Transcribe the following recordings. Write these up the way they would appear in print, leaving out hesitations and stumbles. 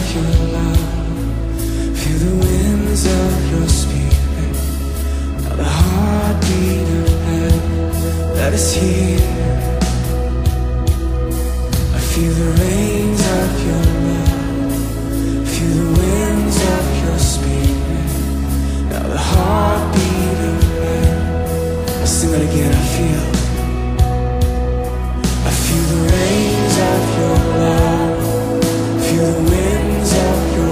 of your love, feel the winds of your spirit, now the heartbeat of heaven that is here. I feel the rains of your love, feel the winds of your spirit, now the heartbeat of heaven. I'll sing that again. I feel the rains of your love, feel the winds of your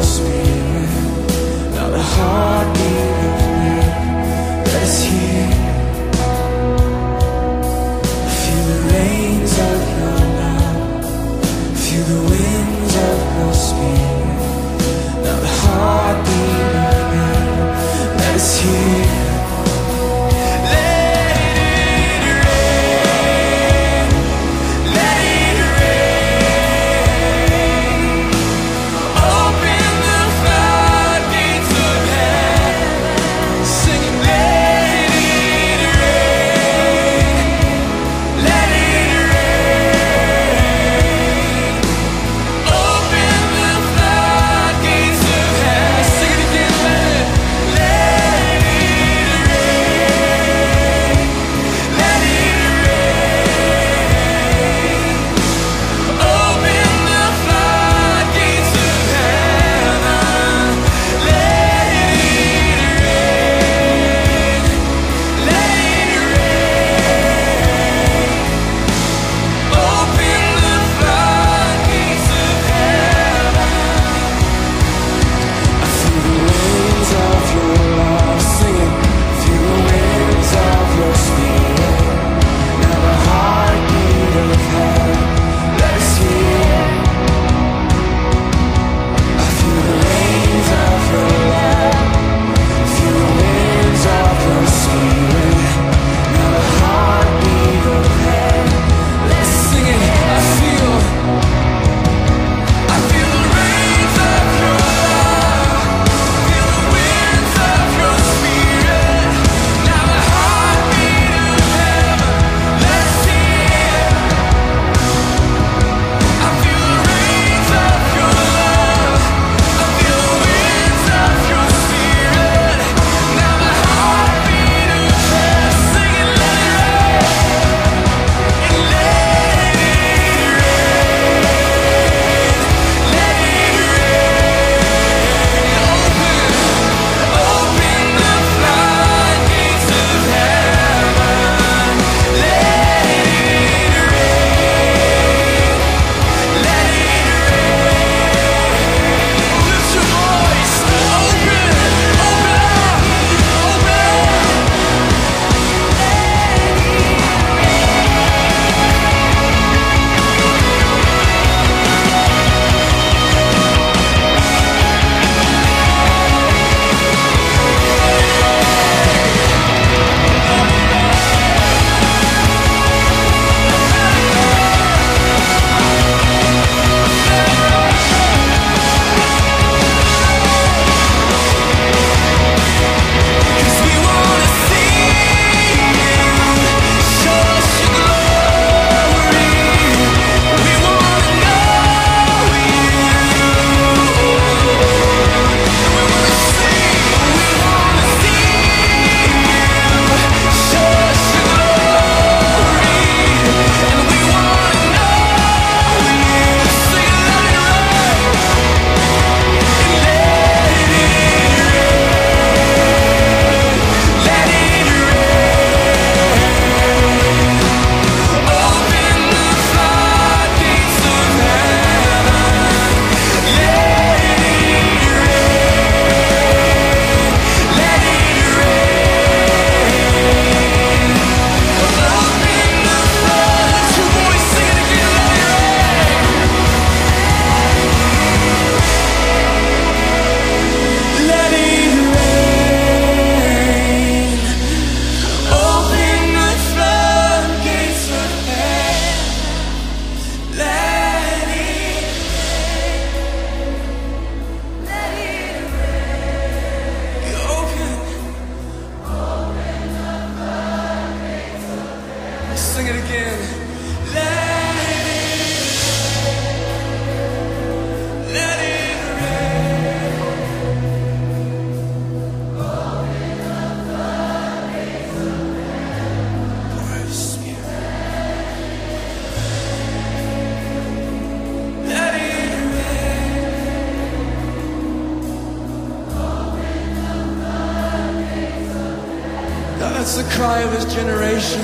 That's the cry of his generation.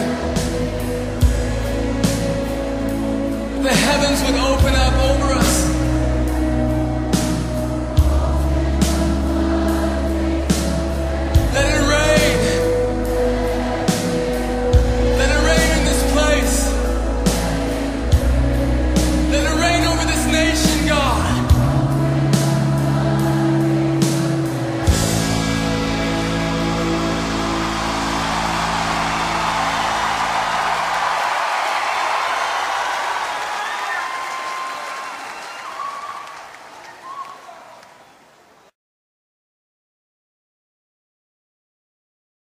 The heavens would open up.